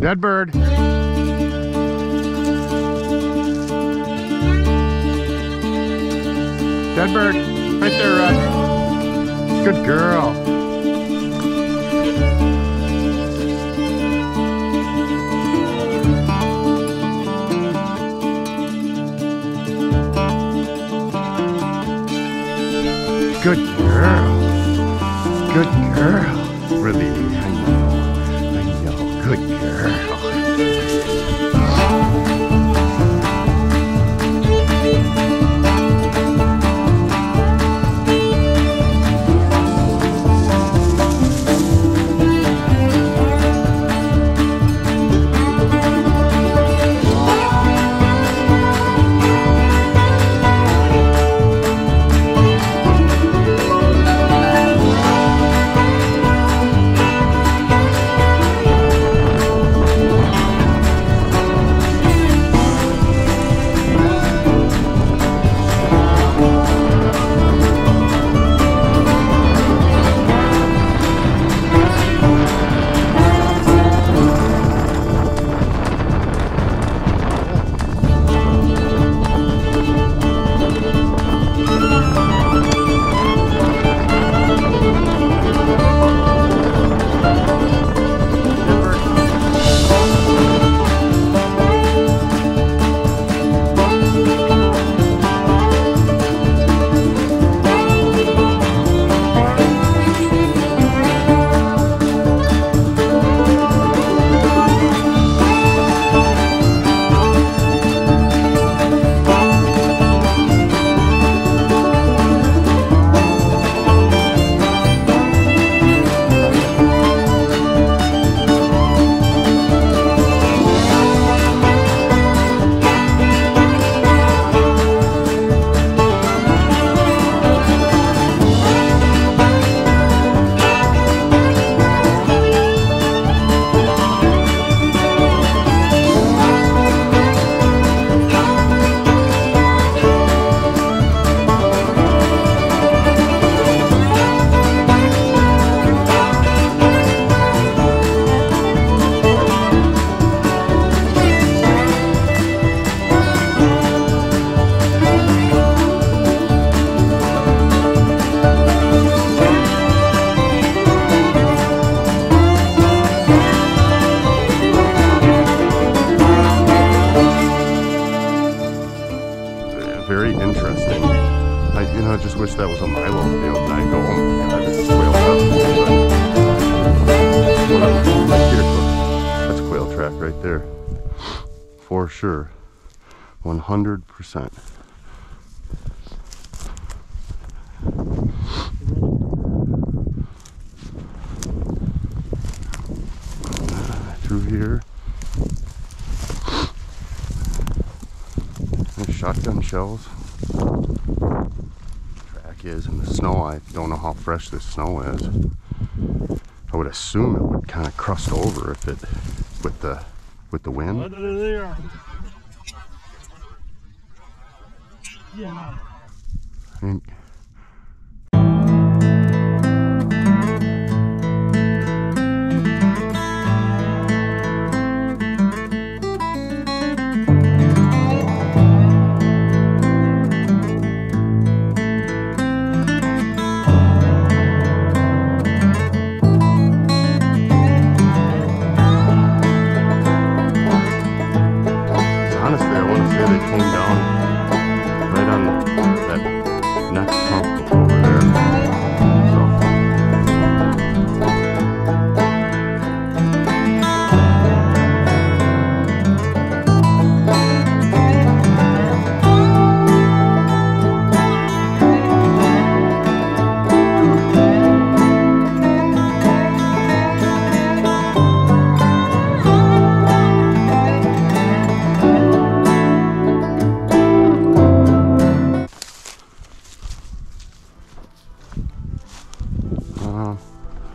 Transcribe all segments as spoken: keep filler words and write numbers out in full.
Dead bird. Dead bird. Right there, Rod. Good girl. Good girl. Good girl. Really, I know. I know. Good very interesting. I, you know, I just wish that was on my little field and I go, oh my God, this is quail track. That's quail track right there. For sure. one hundred percent. Through here. Shotgun shells. Track is in the snow. I don't know how fresh this snow is. I would assume it would kind of crust over if it with the with the wind. Yeah. And,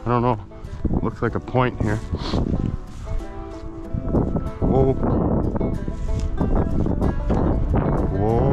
I don't know, looks like a point here. Whoa. Whoa.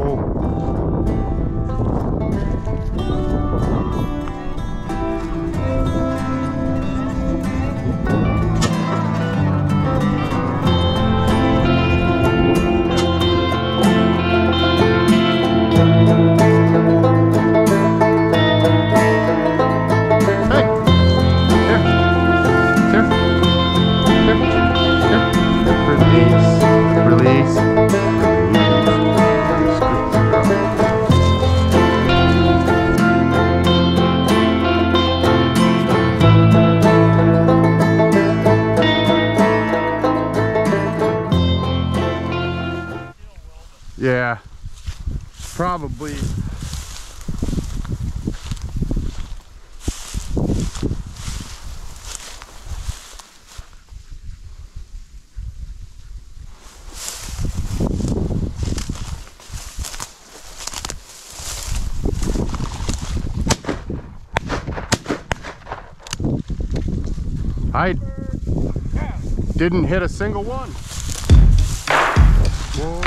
probably I didn't hit a single one. Whoa.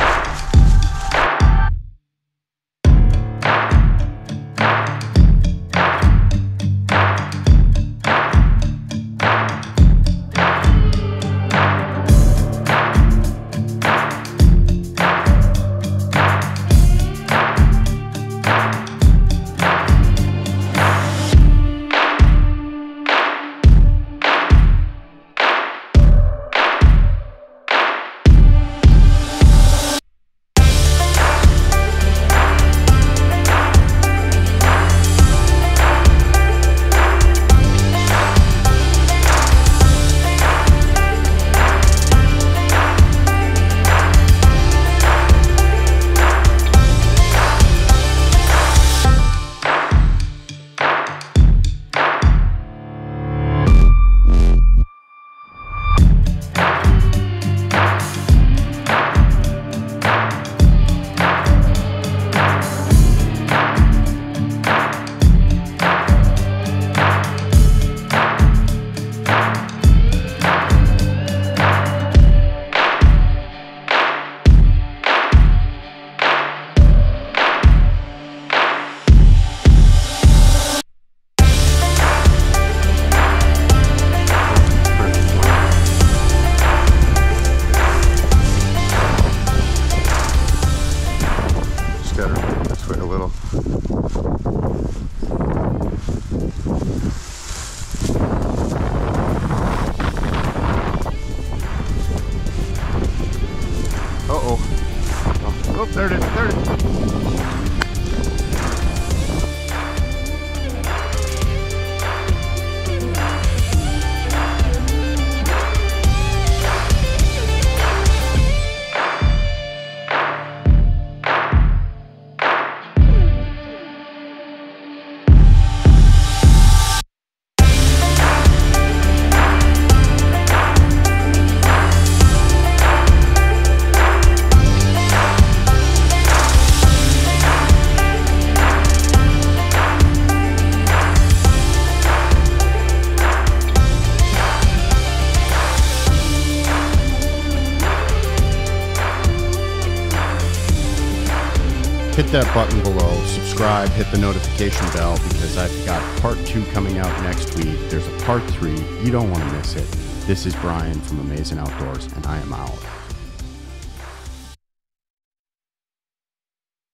Hit that button below, subscribe, hit the notification bell, because I've got part two coming out next week. There's a part three. You don't want to miss it. This is Brian from Amaazen Outdoors, and I am out.